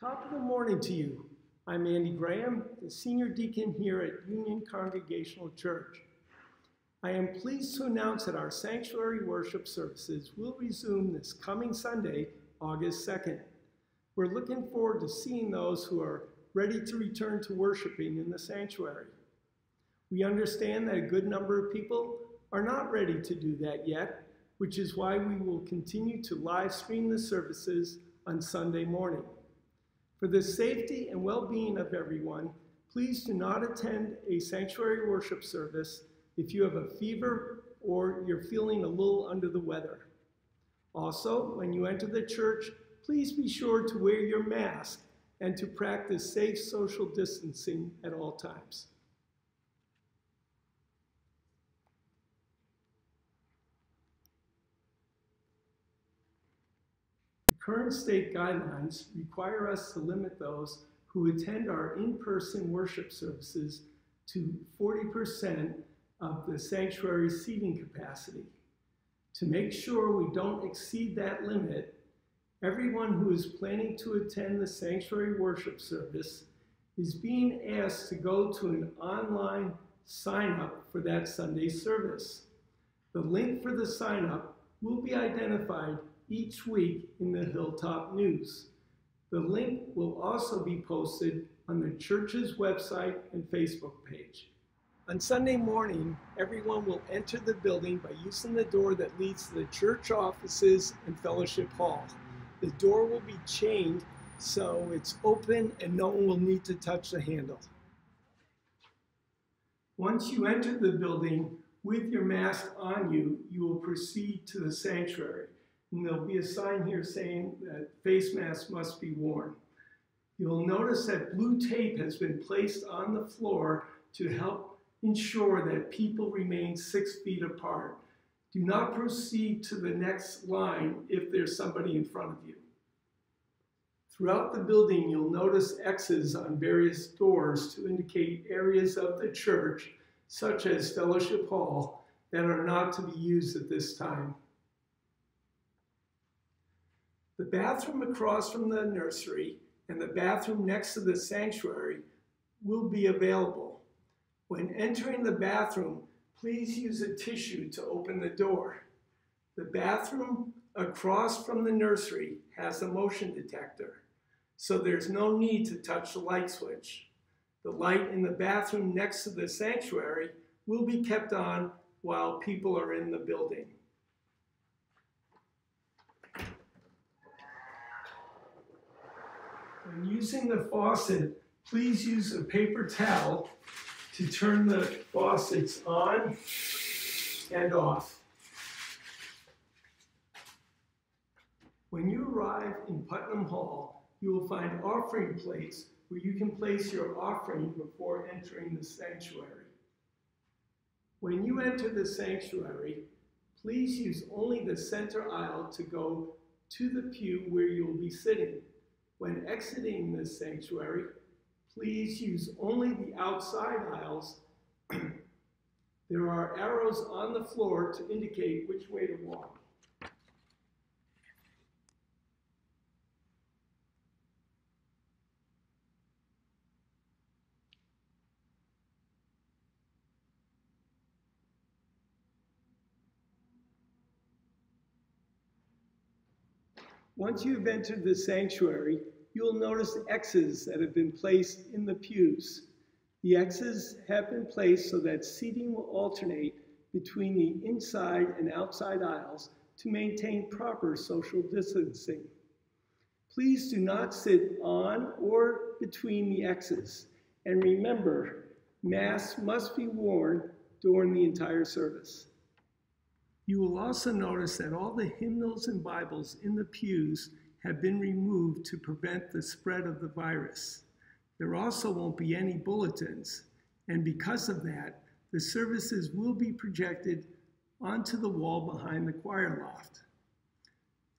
Top of the morning to you. I'm Andy Graham, the senior deacon here at Union Congregational Church. I am pleased to announce that our sanctuary worship services will resume this coming Sunday, August 2nd. We're looking forward to seeing those who are ready to return to worshiping in the sanctuary. We understand that a good number of people are not ready to do that yet, which is why we will continue to live stream the services on Sunday morning. For the safety and well-being of everyone, please do not attend a sanctuary worship service if you have a fever or you're feeling a little under the weather. Also, when you enter the church, please be sure to wear your mask and to practice safe social distancing at all times. Current state guidelines require us to limit those who attend our in-person worship services to 40% of the sanctuary seating capacity. To make sure we don't exceed that limit, everyone who is planning to attend the sanctuary worship service is being asked to go to an online sign-up for that Sunday service. The link for the sign-up will be identified each week in the Hilltop News. The link will also be posted on the church's website and Facebook page. On Sunday morning, everyone will enter the building by using the door that leads to the church offices and fellowship hall. The door will be chained so it's open and no one will need to touch the handle. Once you enter the building with your mask on you, you will proceed to the sanctuary. And there'll be a sign here saying that face masks must be worn. You'll notice that blue tape has been placed on the floor to help ensure that people remain 6 feet apart. Do not proceed to the next line if there's somebody in front of you. Throughout the building, you'll notice X's on various doors to indicate areas of the church, such as Fellowship Hall, that are not to be used at this time. The bathroom across from the nursery and the bathroom next to the sanctuary will be available. When entering the bathroom, please use a tissue to open the door. The bathroom across from the nursery has a motion detector, so there's no need to touch the light switch. The light in the bathroom next to the sanctuary will be kept on while people are in the building. When using the faucet, please use a paper towel to turn the faucets on and off. When you arrive in Putnam Hall, you will find offering plates where you can place your offering before entering the sanctuary. When you enter the sanctuary, please use only the center aisle to go to the pew where you will be sitting. When exiting this sanctuary, please use only the outside aisles. There are arrows on the floor to indicate which way to walk. Once you've entered the sanctuary, you'll notice X's that have been placed in the pews. The X's have been placed so that seating will alternate between the inside and outside aisles to maintain proper social distancing. Please do not sit on or between the X's. And remember, masks must be worn during the entire service. You will also notice that all the hymnals and Bibles in the pews have been removed to prevent the spread of the virus. There also won't be any bulletins, and because of that, the services will be projected onto the wall behind the choir loft.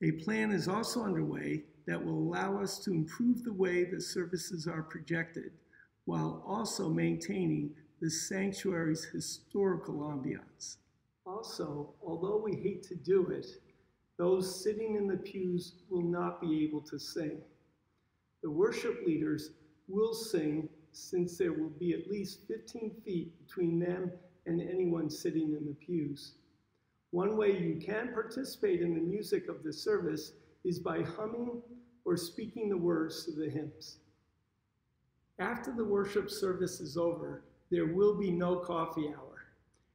A plan is also underway that will allow us to improve the way the services are projected, while also maintaining the sanctuary's historical ambiance. Also, although we hate to do it, those sitting in the pews will not be able to sing. the worship leaders will sing since there will be at least 15 feet between them and anyone sitting in the pews. One way you can participate in the music of the service is by humming or speaking the words to the hymns. After the worship service is over, there will be no coffee hour,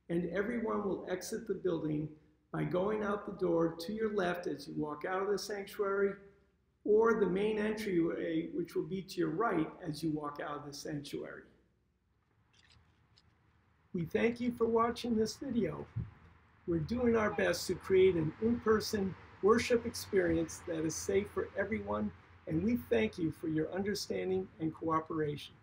and everyone will exit the building by going out the door to your left as you walk out of the sanctuary, or the main entryway, which will be to your right as you walk out of the sanctuary. We thank you for watching this video. We're doing our best to create an in-person worship experience that is safe for everyone, and we thank you for your understanding and cooperation.